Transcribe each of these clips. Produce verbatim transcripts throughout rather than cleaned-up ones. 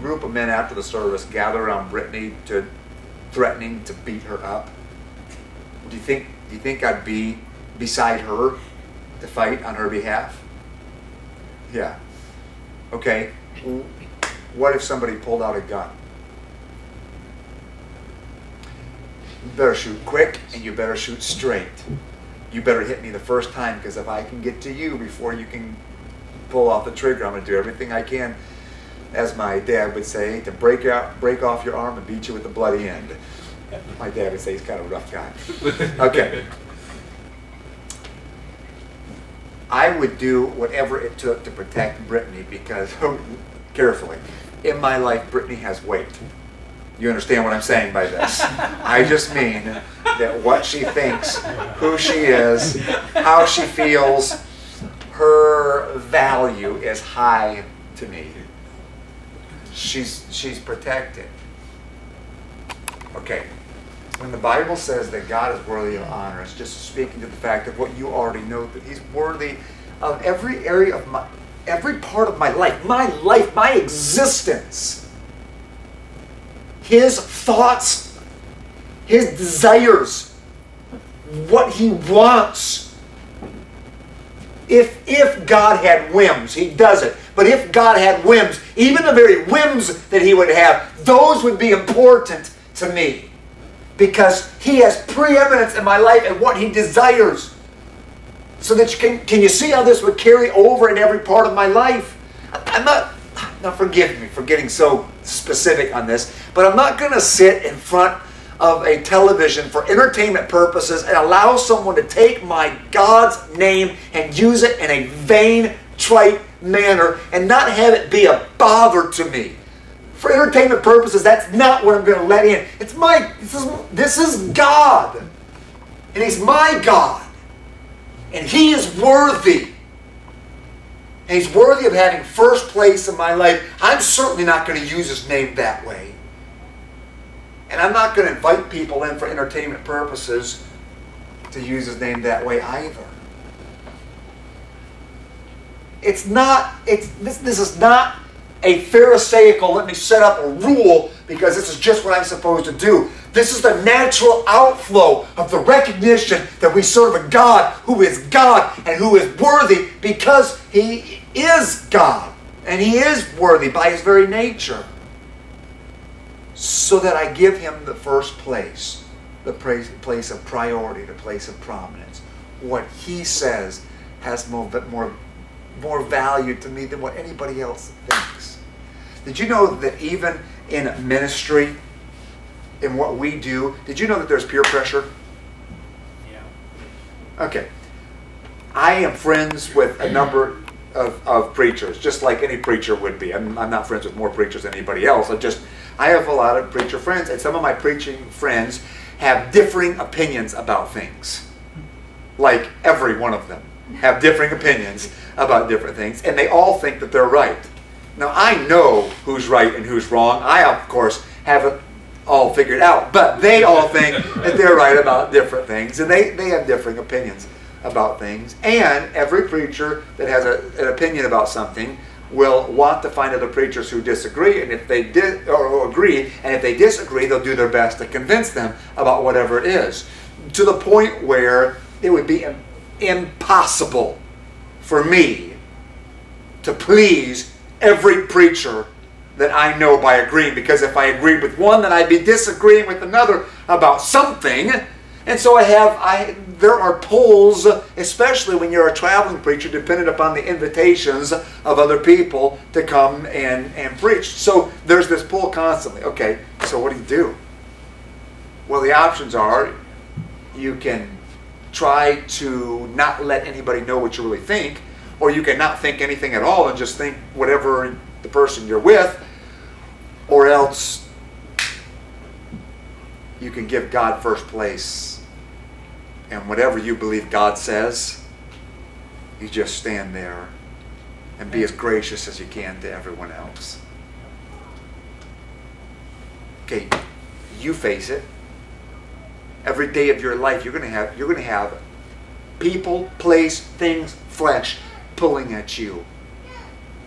group of men after the service gathered around Brittany to threatening to beat her up. Do you think do you think I'd be beside her to fight on her behalf? Yeah. Okay. What if somebody pulled out a gun? You better shoot quick and you better shoot straight. You better hit me the first time, because if I can get to you before you can pull off the trigger, I'm going to do everything I can, as my dad would say, to break out, break off your arm and beat you with the bloody end. My dad would say he's kind of a rough guy. Okay. I would do whatever it took to protect Brittany, because, carefully, in my life, Brittany has weight. You understand what I'm saying by this. I just mean that what she thinks, who she is, how she feels, her value is high to me. She's, she's protected. Okay, when the Bible says that God is worthy of honor, it's just speaking to the fact of what you already know, that He's worthy of every area of my, every part of my life, my life, my existence. His thoughts, His desires, what He wants. If, if God had whims, He doesn't. But if God had whims, even the very whims that He would have, those would be important to me. Because He has preeminence in my life and what He desires. So that you can, can you see how this would carry over in every part of my life? I'm not... Now forgive me for getting so specific on this, but I'm not going to sit in front of a television for entertainment purposes and allow someone to take my God's name and use it in a vain, trite manner and not have it be a bother to me. For entertainment purposes, that's not what I'm going to let in. It's my, this is, this is God. And He's my God. And He is worthy. And He's worthy of having first place in my life. I'm certainly not going to use His name that way. And I'm not going to invite people in for entertainment purposes to use His name that way either. It's not, it's, this, this is not a pharisaical, let me set up a rule because this is just what I'm supposed to do. This is the natural outflow of the recognition that we serve a God who is God and who is worthy, because He is God and He is worthy by His very nature. So that I give Him the first place, the place of priority, the place of prominence. What He says has more, more, more value to me than what anybody else thinks. Did you know that even in ministry, in what we do, did you know that there's peer pressure? Yeah. Okay. I am friends with a number of, of preachers, just like any preacher would be. I'm, I'm not friends with more preachers than anybody else. I just, I have a lot of preacher friends, and some of my preaching friends have differing opinions about things. Like every one of them have differing opinions about different things, and they all think that they're right. Now, I know who's right and who's wrong. I, of course, have a all figured out, but they all think that they're right about different things, and they, they have differing opinions about things, and every preacher that has a, an opinion about something will want to find other preachers who disagree, and if they did or, or agree, and if they disagree, they'll do their best to convince them about whatever it is, to the point where it would be impossible for me to please every preacher that I know by agreeing, because if I agreed with one, then I'd be disagreeing with another about something. And so I have, I, there are polls, especially when you're a traveling preacher, dependent upon the invitations of other people to come and, and preach. So there's this pull constantly. Okay, so what do you do? Well, the options are, you can try to not let anybody know what you really think, or you can not think anything at all and just think whatever the person you're with, or else you can give God first place. And whatever you believe God says, you just stand there and be as gracious as you can to everyone else. Okay, you face it. Every day of your life, you're going to have, you're going to have people, place, things, flesh pulling at you.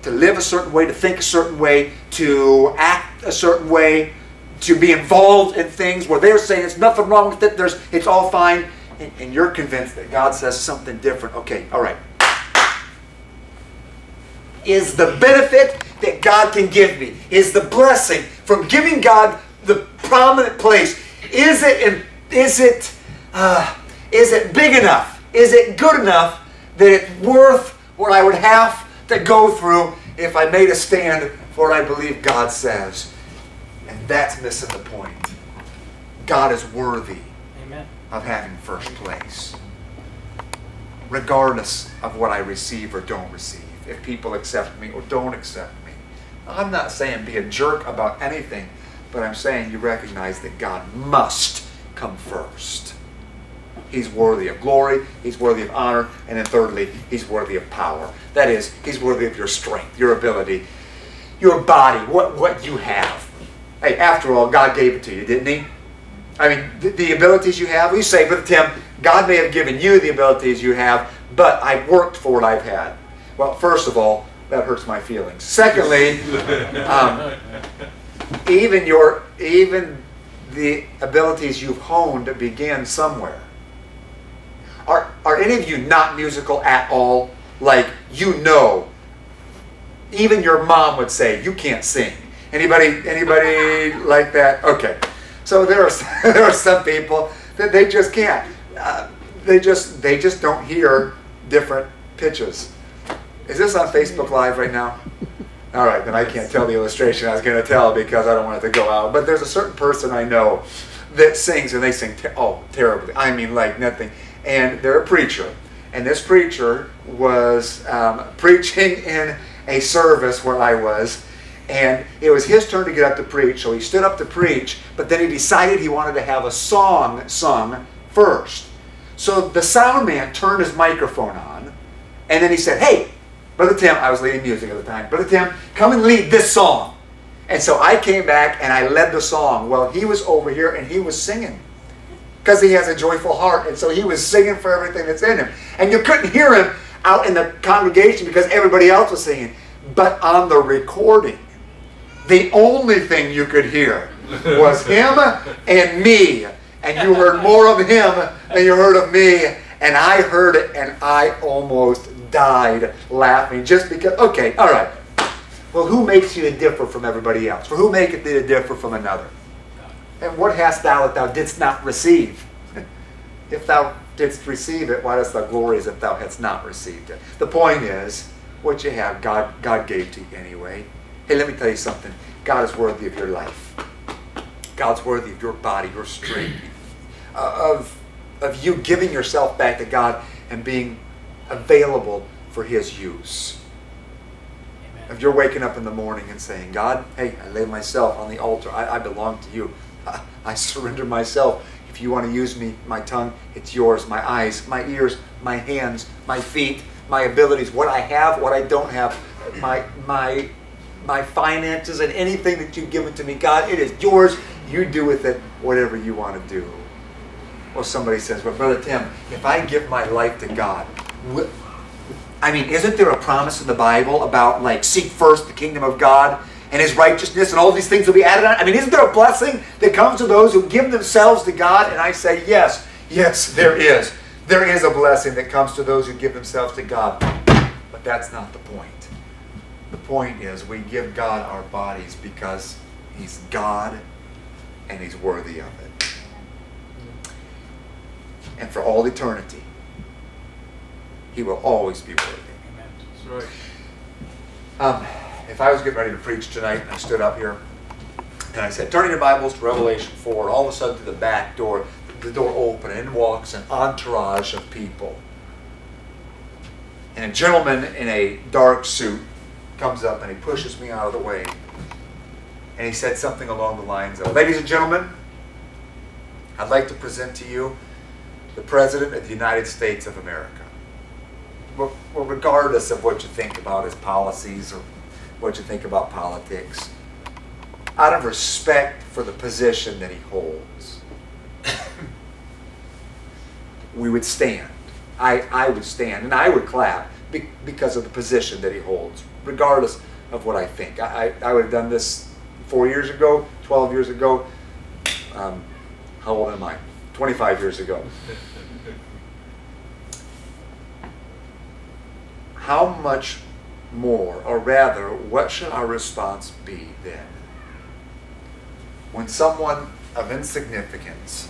to live a certain way, to think a certain way, to act a certain way, to be involved in things where they're saying there's nothing wrong with it, there's, it's all fine, and, and you're convinced that God says something different. Okay, all right. Is the benefit that God can give me, is the blessing from giving God the prominent place, is it, is it, uh, is it big enough? Is it good enough that it's worth what I would have to go through if I made a stand for what I believe God says? And that's missing the point. God is worthy Amen. Of having first place, regardless of what I receive or don't receive, if people accept me or don't accept me. I'm not saying be a jerk about anything, but I'm saying you recognize that God must come first. He's worthy of glory, He's worthy of honor, and then thirdly, He's worthy of power. That is, He's worthy of your strength, your ability, your body, what, what you have. Hey, after all, God gave it to you, didn't He? I mean, the, the abilities you have, we say with Tim, God may have given you the abilities you have, but I worked for what I've had. Well, first of all, that hurts my feelings. Secondly, um, even, your, even the abilities you've honed begin somewhere. Are, are any of you not musical at all? Like, you know, even your mom would say, you can't sing. Anybody, anybody like that? Okay. So there are, there are some people that they just can't. Uh, they, just, they just don't hear different pitches. Is this on Facebook Live right now? All right, then I can't tell the illustration I was going to tell because I don't want it to go out. But there's a certain person I know that sings, and they sing te- oh, terribly. I mean, like nothing. And they're a preacher. And this preacher was um, preaching in a service where I was. And it was his turn to get up to preach. So he stood up to preach. But then he decided he wanted to have a song sung first. So the sound man turned his microphone on. And then he said, hey, Brother Tim, I was leading music at the time. Brother Tim, come and lead this song. And so I came back and I led the song. Well, he was over here and he was singing. Because he has a joyful heart, and so he was singing for everything that's in him. And you couldn't hear him out in the congregation because everybody else was singing. But on the recording, the only thing you could hear was him and me. And you heard more of him than you heard of me. And I heard it, and I almost died laughing just because, okay, all right. Well, who makes you differ from everybody else? Or who maketh thee to differ from another? And what hast thou that thou didst not receive? If thou didst receive it, why dost thou glory as if thou hadst not received it? The point is, what you have, God, God gave to you anyway. Hey, let me tell you something. God is worthy of your life. God's worthy of your body, your strength, uh, of, of you giving yourself back to God and being available for His use. Amen. If you're waking up in the morning and saying, God, hey, I lay myself on the altar. I, I belong to you. I surrender myself. If you want to use me, my tongue, it's yours. My eyes, my ears, my hands, my feet, my abilities, what I have, what I don't have, my my my finances, and anything that you've given to me, God, it is yours. You do with it whatever you want to do. Well, somebody says, but Brother Tim, if I give my life to God, I mean, isn't there a promise in the Bible about, like, seek first the kingdom of God and His righteousness, and all these things will be added on? I mean, isn't there a blessing that comes to those who give themselves to God? And I say, yes, yes, there is. There is a blessing that comes to those who give themselves to God. But that's not the point. The point is we give God our bodies because He's God and He's worthy of it. And for all eternity, He will always be worthy. Amen. That's right. Um... If I was getting ready to preach tonight, and I stood up here, and I said, turn your Bibles to Revelation four, and all of a sudden, through the back door, the door opened, and in walks an entourage of people. And a gentleman in a dark suit comes up, and he pushes me out of the way. And he said something along the lines of, ladies and gentlemen, I'd like to present to you the President of the United States of America. Well, regardless of what you think about his policies or what you think about politics, out of respect for the position that he holds, we would stand. I, I would stand, and I would clap. be because of the position that he holds, regardless of what I think. I, I, I would have done this four years ago, twelve years ago. Um, how old am I? twenty-five years ago. How much more, or rather, what should our response be then? When someone of insignificance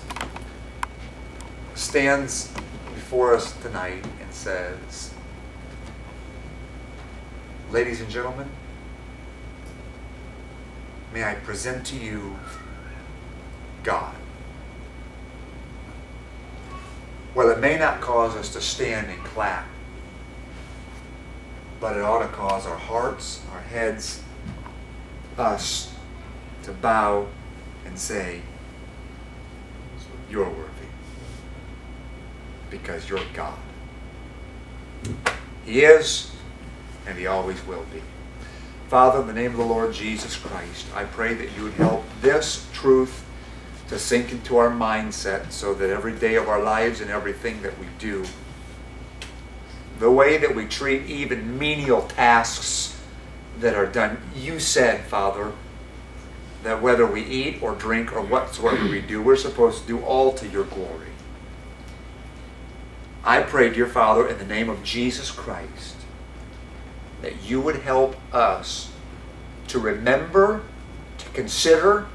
stands before us tonight and says, ladies and gentlemen, may I present to you God. Well, it may not cause us to stand and clap, but it ought to cause our hearts, our heads, us to bow and say, you're worthy. Because you're God. He is, and He always will be. Father, in the name of the Lord Jesus Christ, I pray that you would help this truth to sink into our mindset so that every day of our lives and everything that we do, the way that we treat even menial tasks that are done. You said, Father, that whether we eat or drink or whatsoever we do, we're supposed to do all to your glory. I pray, dear Father, in the name of Jesus Christ, that you would help us to remember, to consider,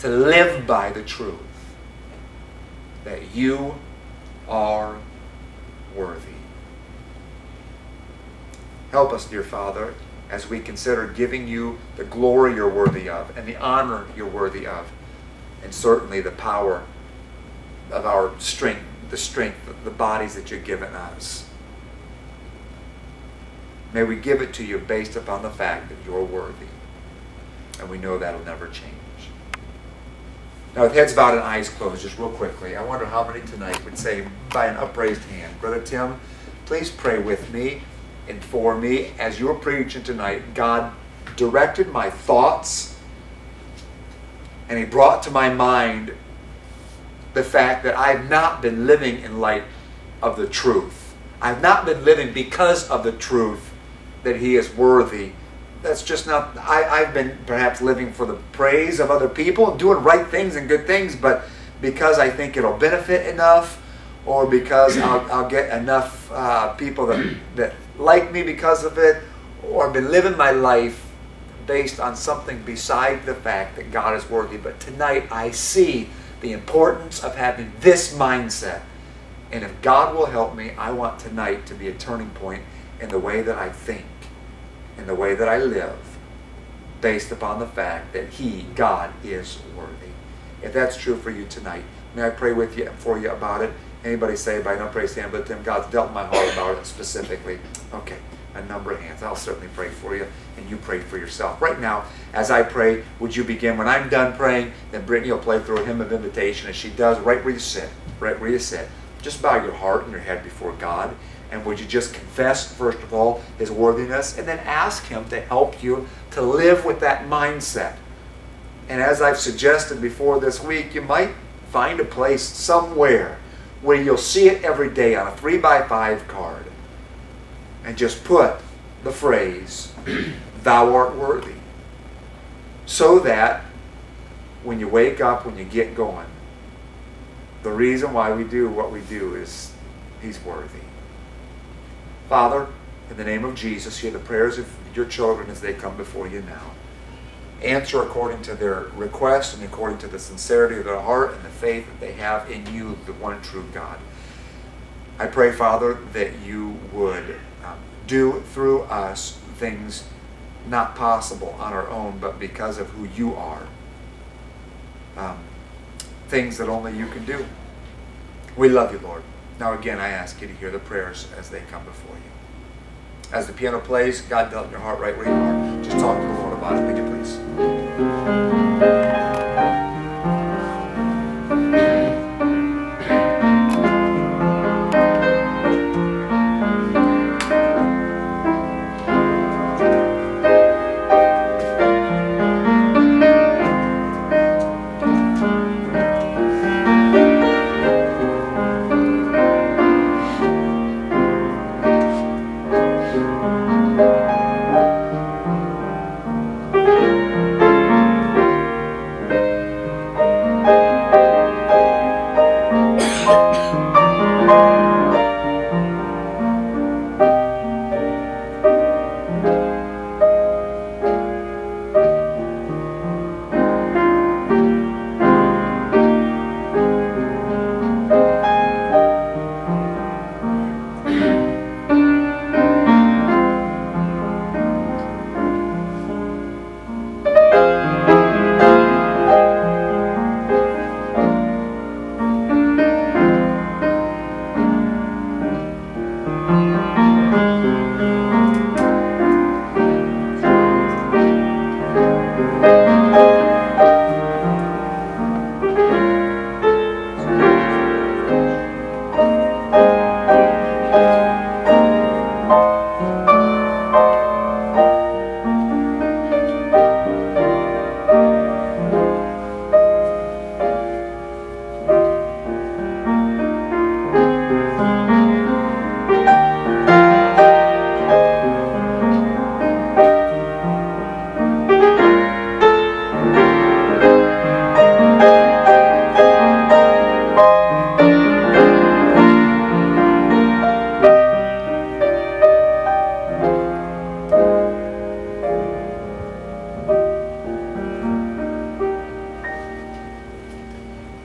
to live by the truth that you are worthy. Help us, dear Father, as we consider giving you the glory you're worthy of and the honor you're worthy of, and certainly the power of our strength, the strength of the bodies that you've given us. May we give it to you based upon the fact that you're worthy, and we know that'll never change. Now, with heads bowed and eyes closed, just real quickly, I wonder how many tonight would say, by an upraised hand, Brother Tim, please pray with me and for me. As you were preaching tonight, God directed my thoughts, and He brought to my mind the fact that I've not been living in light of the truth. I've not been living because of the truth that He is worthy. That's just not, I, I've been perhaps living for the praise of other people, doing right things and good things, but because I think it'll benefit enough, or because I'll, I'll get enough uh, people that, that like me because of it, or I've been living my life based on something beside the fact that God is worthy. But tonight I see the importance of having this mindset. And if God will help me, I want tonight to be a turning point in the way that I think, in the way that I live, based upon the fact that He, God, is worthy. If that's true for you tonight, may I pray with you and for you about it? Anybody say by an upraised hand, but then God's dealt my heart about it specifically. Okay, a number of hands. I'll certainly pray for you, and you pray for yourself. Right now, as I pray, would you begin? When I'm done praying, then Brittany will play through a hymn of invitation, as she does right where you sit, right where you sit. Just bow your heart and your head before God, and would you just confess, first of all, His worthiness, and then ask Him to help you to live with that mindset. And as I've suggested before this week, you might find a place somewhere where you'll see it every day on a three by five card, and just put the phrase, thou art worthy, so that when you wake up, when you get going, the reason why we do what we do is He's worthy. Father, in the name of Jesus, hear the prayers of your children as they come before you now. Answer according to their request and according to the sincerity of their heart and the faith that they have in you, the one true God. I pray, Father, that you would um, do through us things not possible on our own, but because of who you are. Um, things that only you can do. We love you, Lord. Now again, I ask you to hear the prayers as they come before you. As the piano plays, God dealt your heart right where you are. Just talk to the Lord about it, would you please?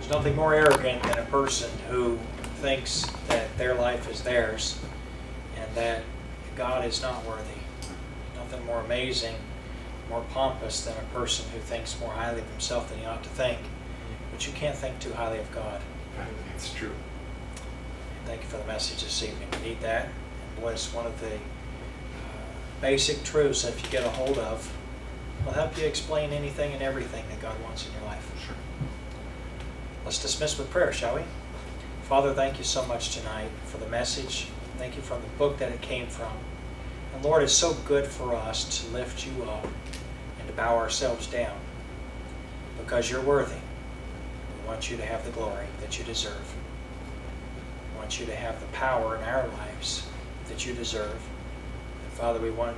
There's nothing more arrogant than a person who thinks that their life is theirs and that God is not worthy. Nothing more amazing, more pompous than a person who thinks more highly of himself than he ought to think. But you can't think too highly of God. That's true. Thank you for the message this evening. We need that. And boy, it's one of the uh, basic truths that if you get a hold of, will help you explain anything and everything that God wants in your life. Sure. Let's dismiss with prayer, shall we? Father, thank you so much tonight for the message. Thank you for the book that it came from. And Lord, it's so good for us to lift you up and to bow ourselves down because you're worthy. We want you to have the glory that you deserve. We want you to have the power in our lives that you deserve. And Father, we want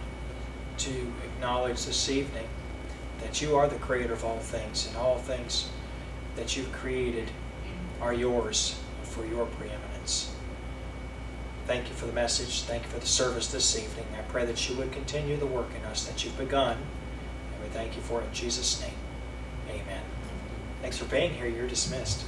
to acknowledge this evening that you are the creator of all things, and all things that you've created are yours for your preeminence. Thank you for the message. Thank you for the service this evening. I pray that you would continue the work in us that you've begun, and we thank you for it in Jesus' name. Amen. Thanks for being here. You're dismissed.